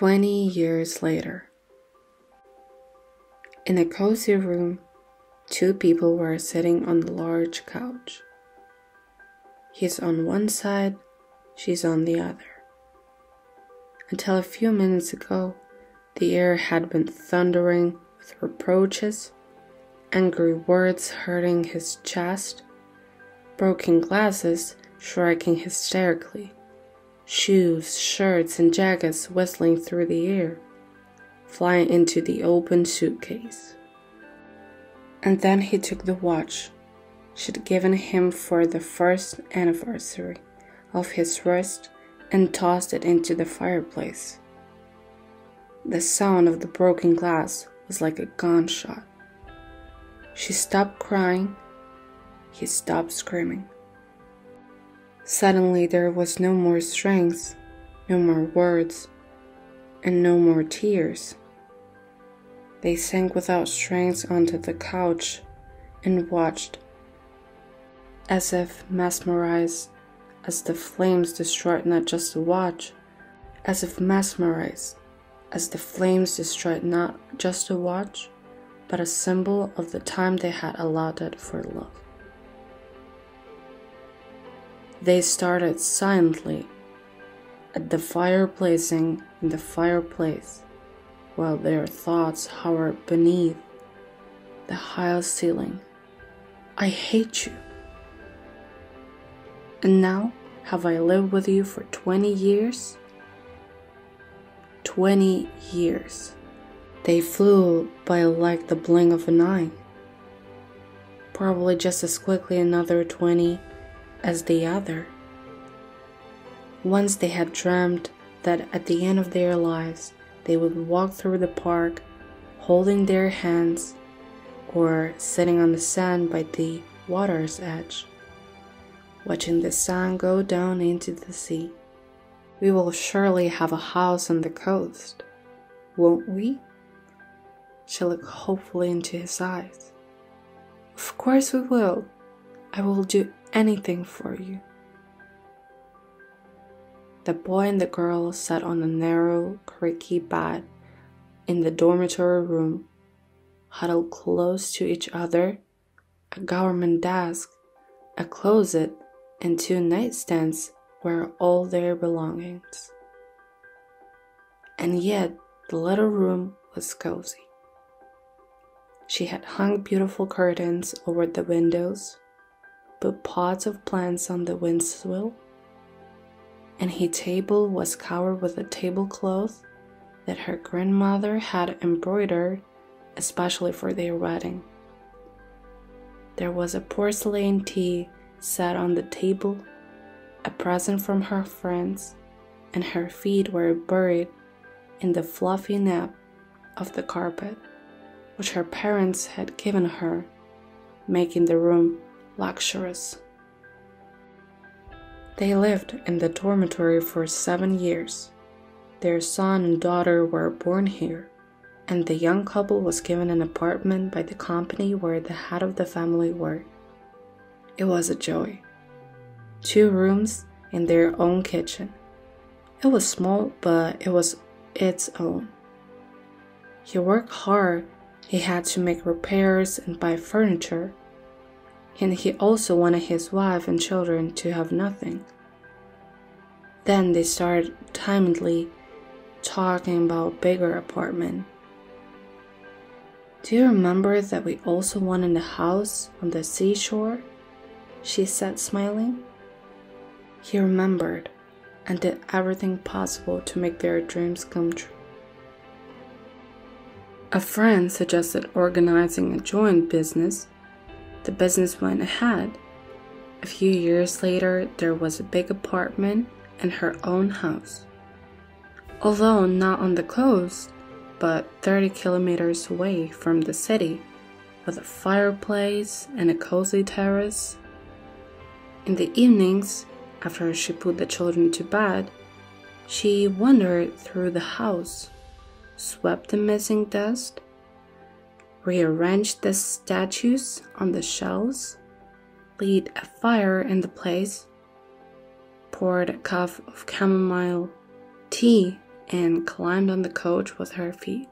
20 years later. In a cozy room, two people were sitting on the large couch. He's on one side, she's on the other. Until a few minutes ago, the air had been thundering with reproaches, angry words hurting his chest, broken glasses striking hysterically, shoes, shirts, and jackets whistling through the air, flying into the open suitcase. And then he took the watch she'd given him for the first anniversary of his wrist and tossed it into the fireplace. The sound of the broken glass was like a gunshot. She stopped crying. He stopped screaming. Suddenly there was no more strength, no more words, and no more tears. They sank without strength onto the couch and watched, as if mesmerized, as the flames destroyed not just the watch, but a symbol of the time they had allotted for love. They started silently at the fire, blazing in the fireplace, while their thoughts hovered beneath the high ceiling. I hate you. And now, have I lived with you for 20 years? 20 years. They flew by like the blink of an eye. Probably just as quickly another 20 as the other. Once they had dreamt that at the end of their lives, they would walk through the park, holding their hands, or sitting on the sand by the water's edge, watching the sun go down into the sea. We will surely have a house on the coast, won't we? She looked hopefully into his eyes. Of course we will. I will do anything for you. The boy and the girl sat on a narrow, creaky bed in the dormitory room, huddled close to each other, a government desk, a closet, and two nightstands were all their belongings. And yet, the little room was cozy. She had hung beautiful curtains over the windows, put pots of plants on the windshield, and her table was covered with a tablecloth that her grandmother had embroidered especially for their wedding. There was a porcelain tea set on the table, a present from her friends, and her feet were buried in the fluffy nap of the carpet, which her parents had given her, making the room luxurious. They lived in the dormitory for 7 years. Their son and daughter were born here, and the young couple was given an apartment by the company where the head of the family worked. It was a joy. 2 rooms and their own kitchen. It was small, but it was its own. He worked hard. He had to make repairs and buy furniture, and he also wanted his wife and children to have nothing. Then they started timidly talking about bigger apartment. Do you remember that we also wanted a house on the seashore? She said, smiling. He remembered and did everything possible to make their dreams come true. A friend suggested organizing a joint business. The business went ahead. A few years later, there was a big apartment and her own house. Although not on the coast, but 30 kilometers away from the city, with a fireplace and a cozy terrace. In the evenings, after she put the children to bed, she wandered through the house, swept the missing dust, rearranged the statues on the shelves, lit a fire in the place, poured a cup of chamomile tea and climbed on the coach with her feet.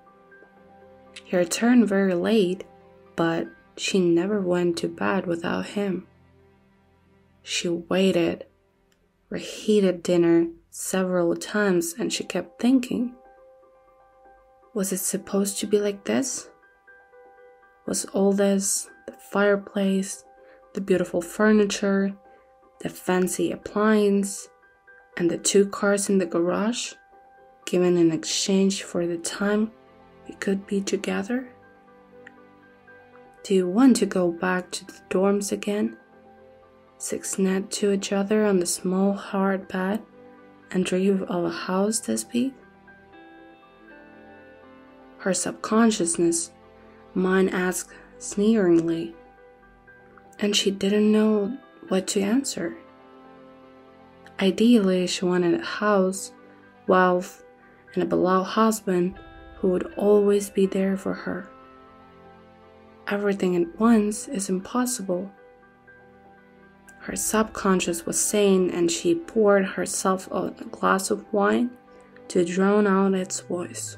He returned very late, but she never went to bed without him. She waited, reheated dinner several times, and she kept thinking, was it supposed to be like this? Was all this, the fireplace, the beautiful furniture, the fancy appliance, and the two cars in the garage, given in exchange for the time we could be together? Do you want to go back to the dorms again? Six net to each other on the small hard bed and dream of a house this big? Her subconsciousness, mine asked sneeringly, and she didn't know what to answer. Ideally, she wanted a house, wealth, and a beloved husband who would always be there for her. Everything at once is impossible, her subconscious was saying, and she poured herself a glass of wine to drown out its voice.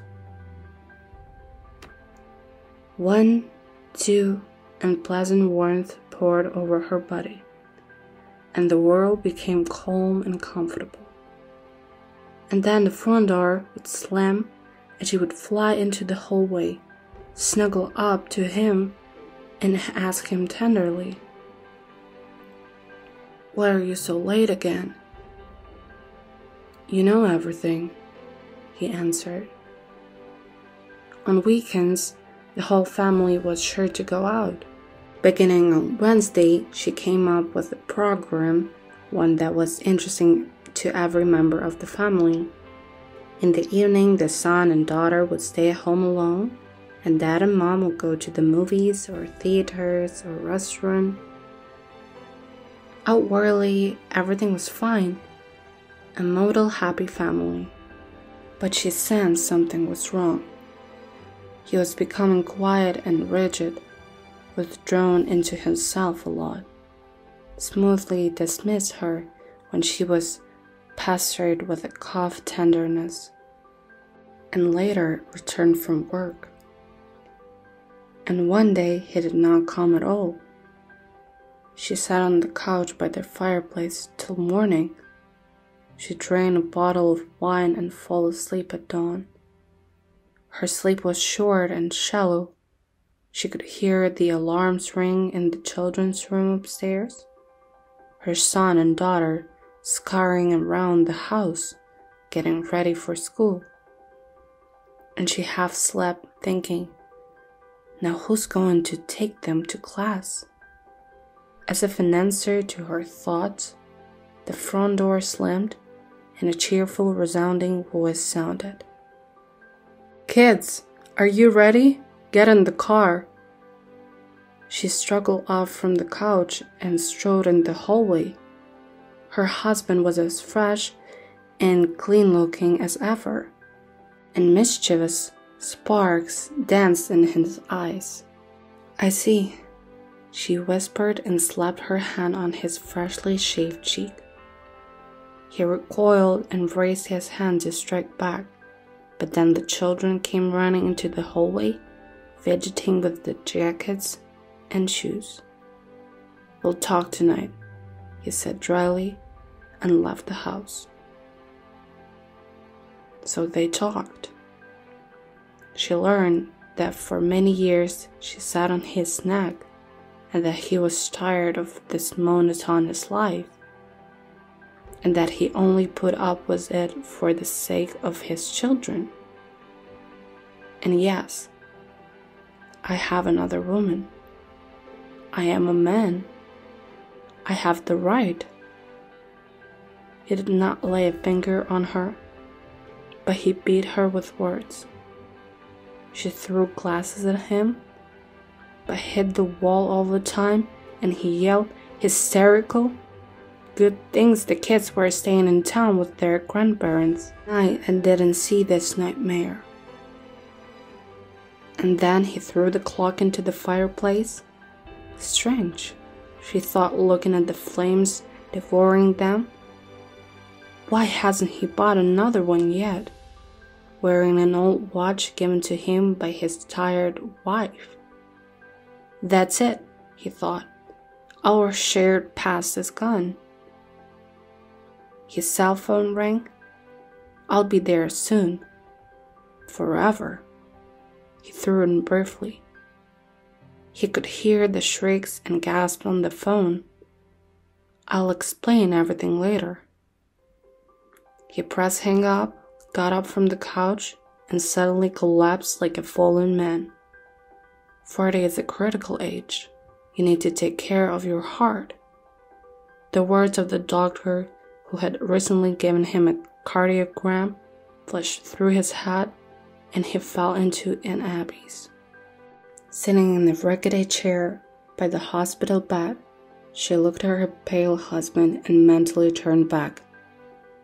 1, 2, and pleasant warmth poured over her body, and the world became calm and comfortable. And then the front door would slam, and she would fly into the hallway, snuggle up to him, and ask him tenderly, why are you so late again? You know everything, he answered. On weekends, the whole family was sure to go out. Beginning on Wednesday, she came up with a program, one that was interesting to every member of the family. In the evening, the son and daughter would stay at home alone, and dad and mom would go to the movies or theaters or restaurant. Outwardly, everything was fine, a model happy family. But she sensed something was wrong. He was becoming quiet and rigid, withdrawn into himself a lot, smoothly dismissed her when she was pestered with a cough tenderness, and later returned from work. And one day he did not come at all. She sat on the couch by the fireplace till morning. She drank a bottle of wine and fell asleep at dawn. Her sleep was short and shallow. She could hear the alarms ring in the children's room upstairs, her son and daughter scurrying around the house, getting ready for school. And she half slept, thinking, now who's going to take them to class? As if an answer to her thoughts, the front door slammed and a cheerful, resounding voice sounded. Kids, are you ready? Get in the car. She struggled off from the couch and strode in the hallway. Her husband was as fresh and clean-looking as ever, and mischievous sparks danced in his eyes. I see, she whispered and slapped her hand on his freshly shaved cheek. He recoiled and raised his hand to strike back, but then the children came running into the hallway, fidgeting with the jackets and shoes. We'll talk tonight, he said dryly, and left the house. So they talked. She learned that for many years she sat on his neck, and that he was tired of this monotonous life, and that he only put up with it for the sake of his children. And yes, I have another woman. I am a man. I have the right. He did not lay a finger on her, but he beat her with words. She threw glasses at him, but hit the wall all the time, and he yelled, hysterical. Good things the kids were staying in town with their grandparents. I didn't see this nightmare. And then he threw the clock into the fireplace. Strange, she thought, looking at the flames devouring them. Why hasn't he bought another one yet? wearing an old watch given to him by his tired wife. That's it, he thought. Our shared past is gone. His cell phone rang. I'll be there soon. Forever. He threw in briefly. He could hear the shrieks and gasps on the phone. I'll explain everything later. He pressed hang up, got up from the couch, and suddenly collapsed like a fallen man. 40 is a critical age. You need to take care of your heart. The words of the doctor, who had recently given him a cardiogram, flashed through his head, and he fell into an abyss. Sitting in the rickety chair by the hospital bed, she looked at her pale husband and mentally turned back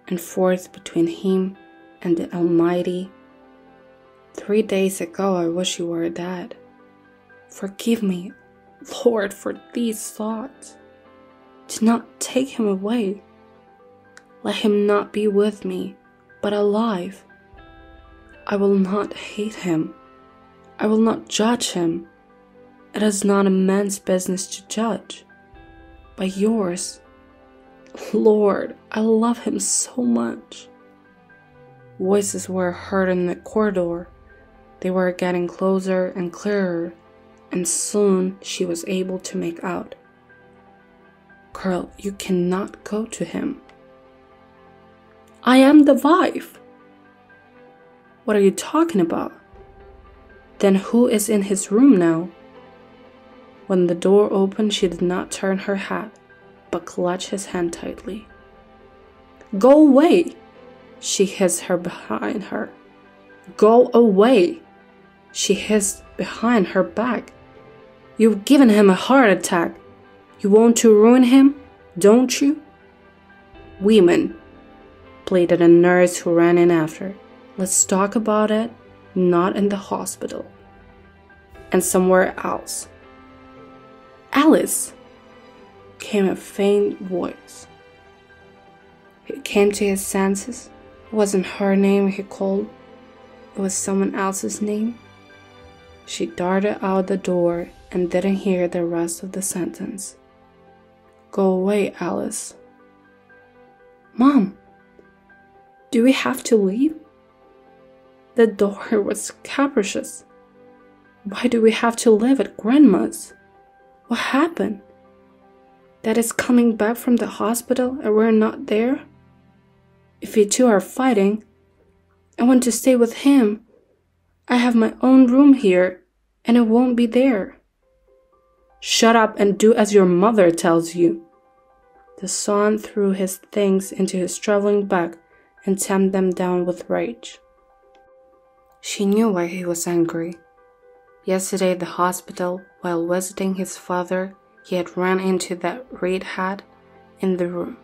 and forth between him and the Almighty. 3 days ago, I wish you were dead. Forgive me, Lord, for these thoughts. Do not take him away. Let him not be with me, but alive. I will not hate him. I will not judge him. It is not a man's business to judge, but yours. Lord, I love him so much. Voices were heard in the corridor. They were getting closer and clearer, and soon she was able to make out. Girl, you cannot go to him. I am the wife. What are you talking about? Then who is in his room now? When the door opened, she did not turn her head, but clutched his hand tightly. Go away! She hissed behind her. Go away! She hissed behind her back. You've given him a heart attack. You want to ruin him, don't you? Women, pleaded a nurse who ran in after. Let's talk about it. Not in the hospital, and somewhere else. Alice, came a faint voice. He came to his senses. It wasn't her name he called. It was someone else's name. She darted out the door and didn't hear the rest of the sentence. Go away, Alice. Mom, do we have to leave? The door was capricious. Why do we have to live at Grandma's? What happened? Dad is coming back from the hospital and we're not there? If you two are fighting, I want to stay with him. I have my own room here and it won't be there. Shut up and do as your mother tells you. The son threw his things into his traveling bag and tamped them down with rage. She knew why he was angry. Yesterday at the hospital, while visiting his father, he had run into that red hat in the room.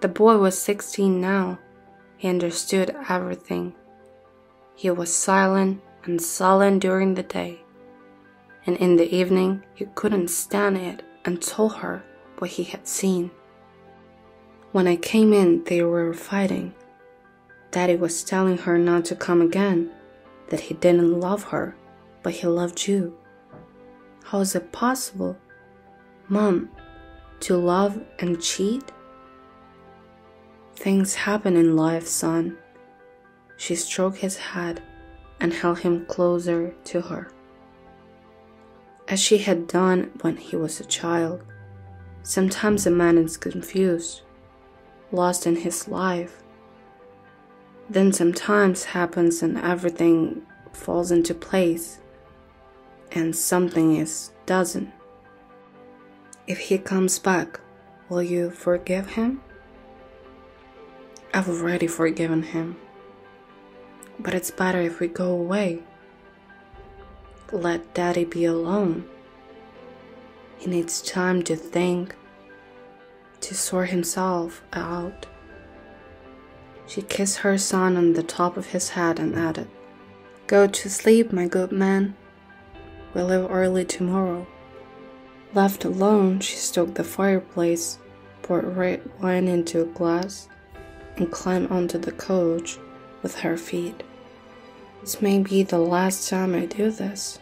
The boy was 16 now. He understood everything. He was silent and sullen during the day, and in the evening he couldn't stand it and told her what he had seen. When I came in, they were fighting. Daddy was telling her not to come again, that he didn't love her, but he loved you. How is it possible, Mom, to love and cheat? Things happen in life, son. She stroked his head and held him closer to her, as she had done when he was a child. Sometimes a man is confused, lost in his life. Then sometimes happens and everything falls into place, and something is doesn't. If he comes back, will you forgive him? I've already forgiven him, but it's better if we go away. Let Daddy be alone. He needs time to think, to sort himself out. She kissed her son on the top of his head and added, Go to sleep, my good man. We'll leave early tomorrow. Left alone, she stoked the fireplace, poured red wine into a glass, and climbed onto the couch with her feet. This may be the last time I do this.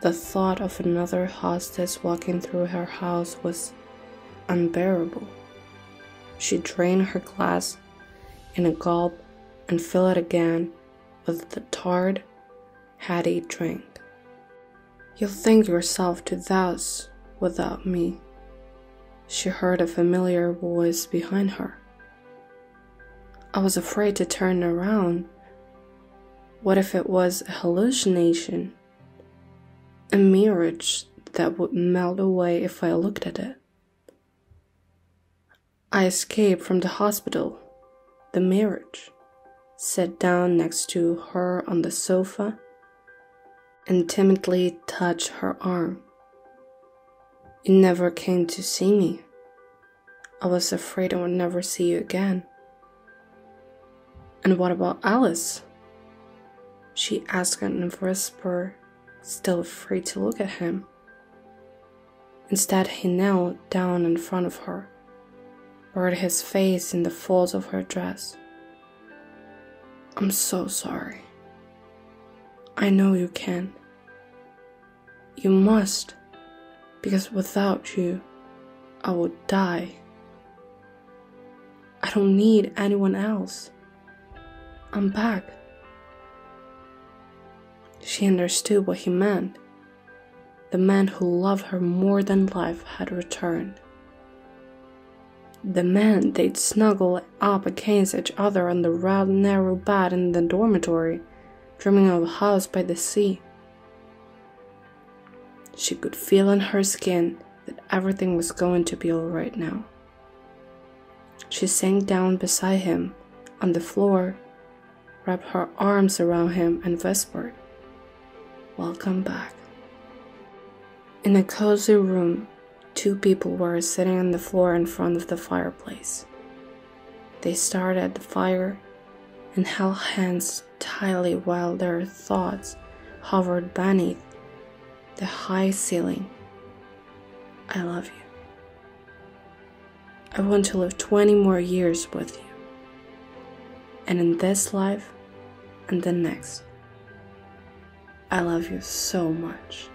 The thought of another hostess walking through her house was unbearable. She drained her glass in a gulp and filled it again with the tart, heady drink. "You'll think yourself to thus without me," she heard a familiar voice behind her. I was afraid to turn around. What if it was a hallucination? A mirage that would melt away if I looked at it. I escaped from the hospital, the marriage, sat down next to her on the sofa, and timidly touched her arm. "You never came to see me. I was afraid I would never see you again." "And what about Alice?" she asked in a whisper, still afraid to look at him. Instead, he knelt down in front of her, buried his face in the folds of her dress. "I'm so sorry. I know you can. You must, because without you, I would die. I don't need anyone else. I'm back." She understood what he meant. The man who loved her more than life had returned. The man they'd snuggle up against each other on the rough, narrow bed in the dormitory, dreaming of a house by the sea. She could feel in her skin that everything was going to be all right now. She sank down beside him on the floor, wrapped her arms around him, and whispered, "Welcome back." In a cozy room, two people were sitting on the floor in front of the fireplace. They stared at the fire and held hands tightly while their thoughts hovered beneath the high ceiling. "I love you. I want to live 20 more years with you. And in this life and the next. I love you so much."